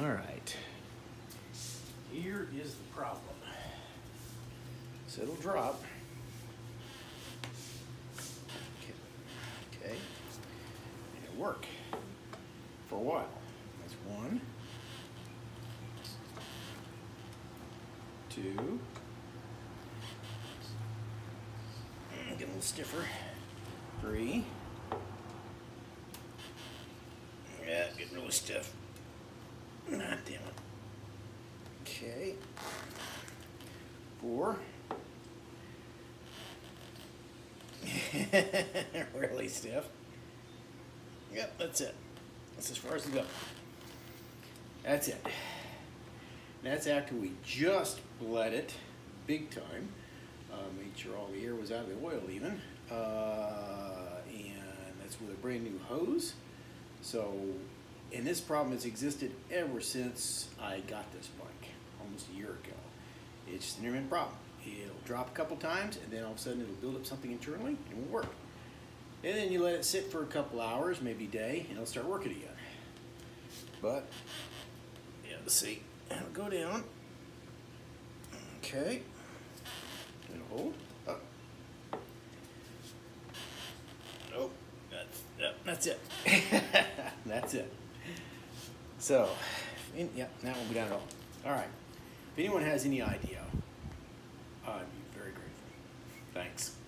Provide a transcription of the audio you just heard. All right, here is the problem. So it'll drop. Okay, it'll work for a while. That's one, two, get a little stiffer, three, yeah, it's getting really stiff. God damn it. Okay. Four. Really stiff. Yep, that's it. That's as far as we go. That's it. That's after we just bled it big time. Made sure all the air was out of the oil even. And that's with a brand new hose. So, and this problem has existed ever since I got this bike, almost a year ago. It's just an intermittent problem. It'll drop a couple times, and then all of a sudden it'll build up something internally, and it won't work. And then you let it sit for a couple hours, maybe a day, and it'll start working again. But, yeah, let's see, it'll go down. Okay, it'll hold up. Oh, that's it. That's it. So, yeah, that won't be done at all. All right. If anyone has any idea, I'd be very grateful. Thanks.